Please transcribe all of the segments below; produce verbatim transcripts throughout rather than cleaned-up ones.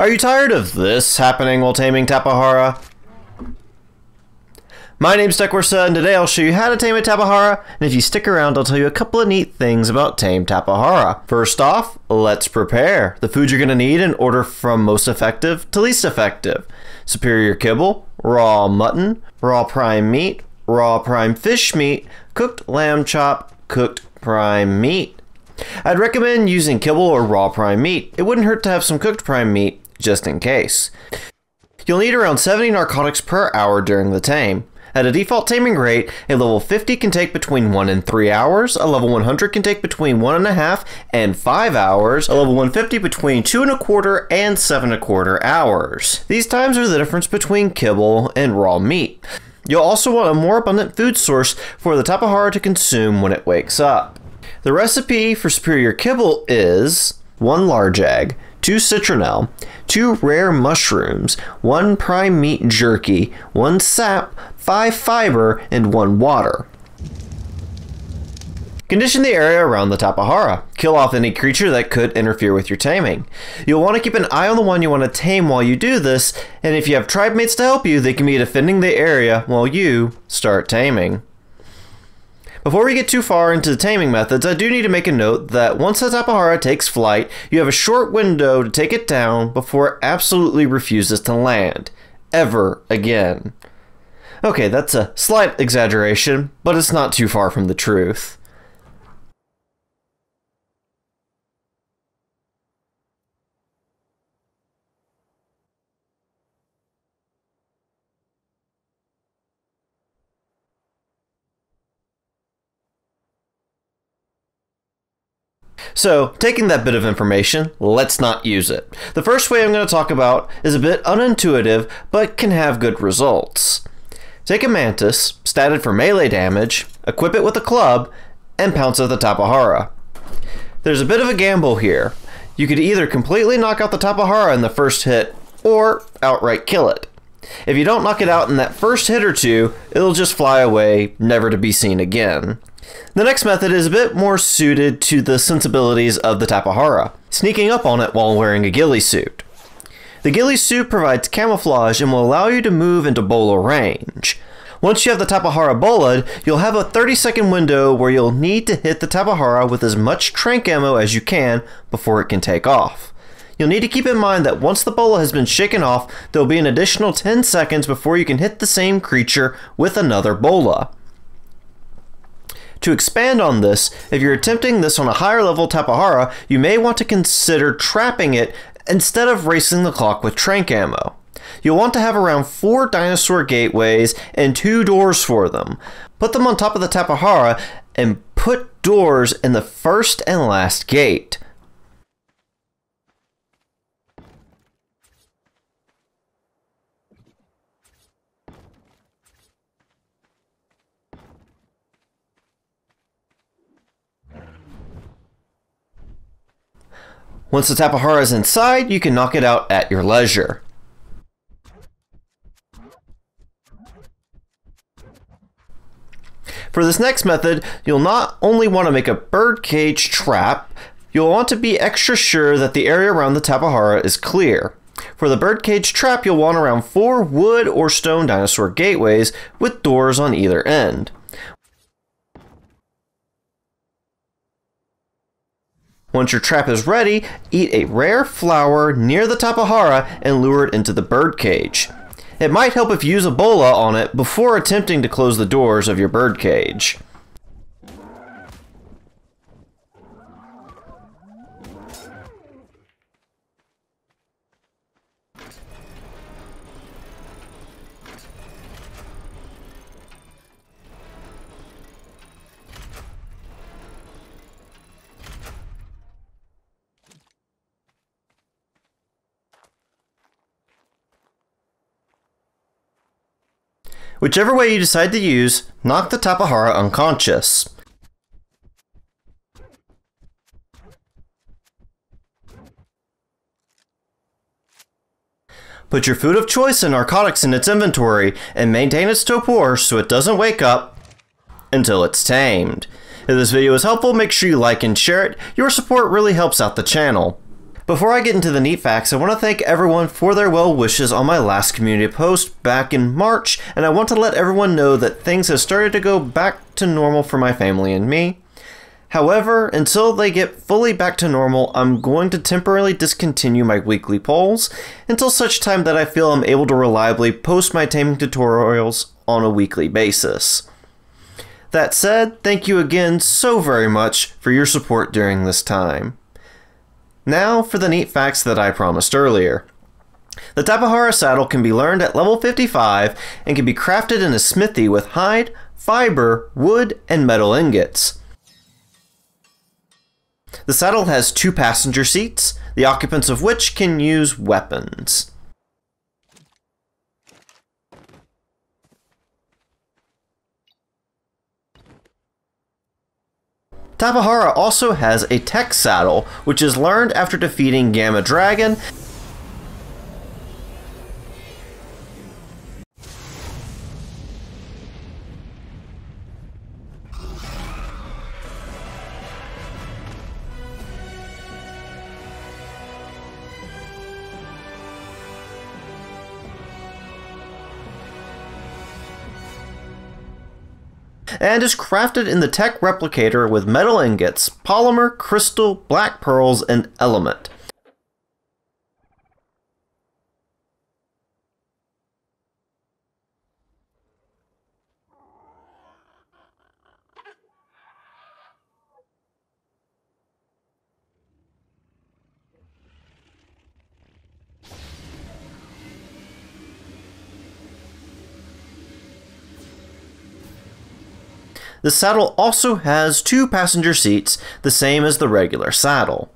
Are you tired of this happening while taming Tapejara? My name's Tecorsuh, and today I'll show you how to tame a Tapejara, and if you stick around I'll tell you a couple of neat things about tame Tapejara. First off, let's prepare the food you're going to need in order from most effective to least effective. Superior kibble, raw mutton, raw prime meat, raw prime fish meat, cooked lamb chop, cooked prime meat. I'd recommend using kibble or raw prime meat. It wouldn't hurt to have some cooked prime meat, just in case. You'll need around seventy narcotics per hour during the tame. At a default taming rate, a level fifty can take between one and three hours, a level one hundred can take between one and a half and five hours, a level one fifty between two and a quarter and seven and a quarter hours. These times are the difference between kibble and raw meat. You'll also want a more abundant food source for the Tapejara to consume when it wakes up. The recipe for superior kibble is one large egg, two citronelle, two rare mushrooms, one prime meat jerky, one sap, five fiber, and one water. Condition the area around the Tapejara. Kill off any creature that could interfere with your taming. You'll want to keep an eye on the one you want to tame while you do this, and if you have tribe mates to help you, they can be defending the area while you start taming. Before we get too far into the taming methods, I do need to make a note that once the Tapejara takes flight, you have a short window to take it down before it absolutely refuses to land. Ever again. Okay, that's a slight exaggeration, but it's not too far from the truth. So, taking that bit of information, let's not use it. The first way I'm going to talk about is a bit unintuitive, but can have good results. Take a mantis, statted for melee damage, equip it with a club, and pounce at the Tapejara. There's a bit of a gamble here. You could either completely knock out the Tapejara in the first hit, or outright kill it. If you don't knock it out in that first hit or two, it'll just fly away, never to be seen again. The next method is a bit more suited to the sensibilities of the Tapejara, sneaking up on it while wearing a ghillie suit. The ghillie suit provides camouflage and will allow you to move into bola range. Once you have the Tapejara bola'd, you'll have a thirty second window where you'll need to hit the Tapejara with as much tranq ammo as you can before it can take off. You'll need to keep in mind that once the bola has been shaken off, there'll be an additional ten seconds before you can hit the same creature with another bola. To expand on this, if you're attempting this on a higher level Tapejara, you may want to consider trapping it instead of racing the clock with tranq ammo. You'll want to have around four dinosaur gateways and two doors for them. Put them on top of the Tapejara and put doors in the first and last gate. Once the Tapejara is inside, you can knock it out at your leisure. For this next method, you'll not only want to make a birdcage trap, you'll want to be extra sure that the area around the Tapejara is clear. For the birdcage trap, you'll want around four wood or stone dinosaur gateways with doors on either end. Once your trap is ready, eat a rare flower near the Tapejara and lure it into the birdcage. It might help if you use a bola on it before attempting to close the doors of your birdcage. Whichever way you decide to use, knock the Tapejara unconscious. Put your food of choice and narcotics in its inventory and maintain its torpor so it doesn't wake up until it's tamed. If this video was helpful, make sure you like and share it. Your support really helps out the channel. Before I get into the neat facts, I want to thank everyone for their well wishes on my last community post back in March, and I want to let everyone know that things have started to go back to normal for my family and me. However, until they get fully back to normal, I'm going to temporarily discontinue my weekly polls until such time that I feel I'm able to reliably post my taming tutorials on a weekly basis. That said, thank you again so very much for your support during this time. Now for the neat facts that I promised earlier. The Tapejara saddle can be learned at level fifty-five and can be crafted in a smithy with hide, fiber, wood, and metal ingots. The saddle has two passenger seats, the occupants of which can use weapons. Tapejara also has a tech saddle, which is learned after defeating Gamma Dragon and is crafted in the tech replicator with metal ingots, polymer, crystal, black pearls, and element. The saddle also has two passenger seats, the same as the regular saddle.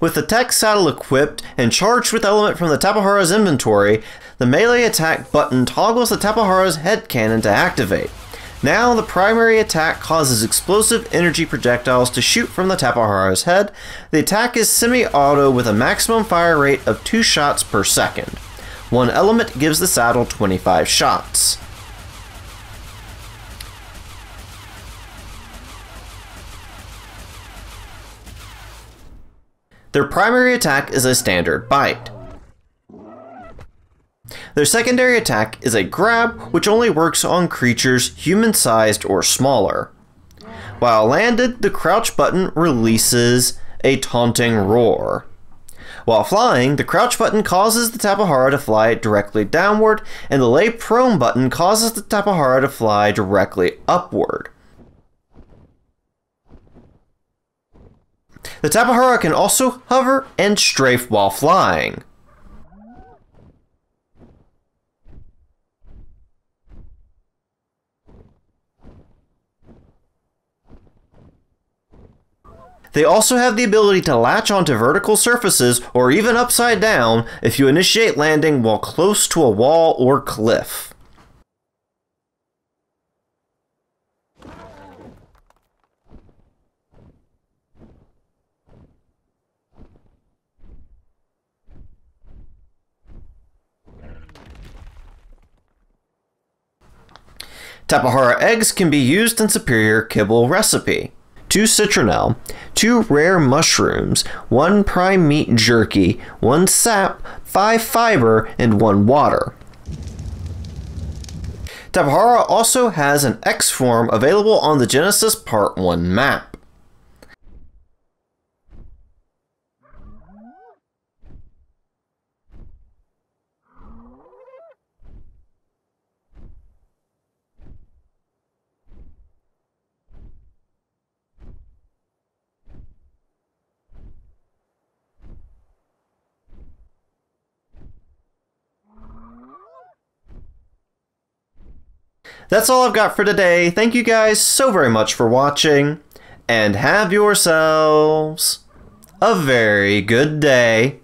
With the tech saddle equipped and charged with element from the Tapejara's inventory, the melee attack button toggles the Tapejara's head cannon to activate. Now the primary attack causes explosive energy projectiles to shoot from the Tapejara's head. The attack is semi-auto with a maximum fire rate of two shots per second. One element gives the saddle twenty-five shots. Their primary attack is a standard bite. Their secondary attack is a grab, which only works on creatures human-sized or smaller. While landed, the crouch button releases a taunting roar. While flying, the crouch button causes the Tapejara to fly directly downward, and the lay prone button causes the Tapejara to fly directly upward. The Tapejara can also hover and strafe while flying. They also have the ability to latch onto vertical surfaces or even upside down if you initiate landing while close to a wall or cliff. Tapejara eggs can be used in Superior Kibble Recipe. Two citronelle, two rare mushrooms, one prime meat jerky, one sap, five fiber, and one water. Tapejara also has an X form available on the Genesis Part one map. That's all I've got for today. Thank you guys so very much for watching, and have yourselves a very good day.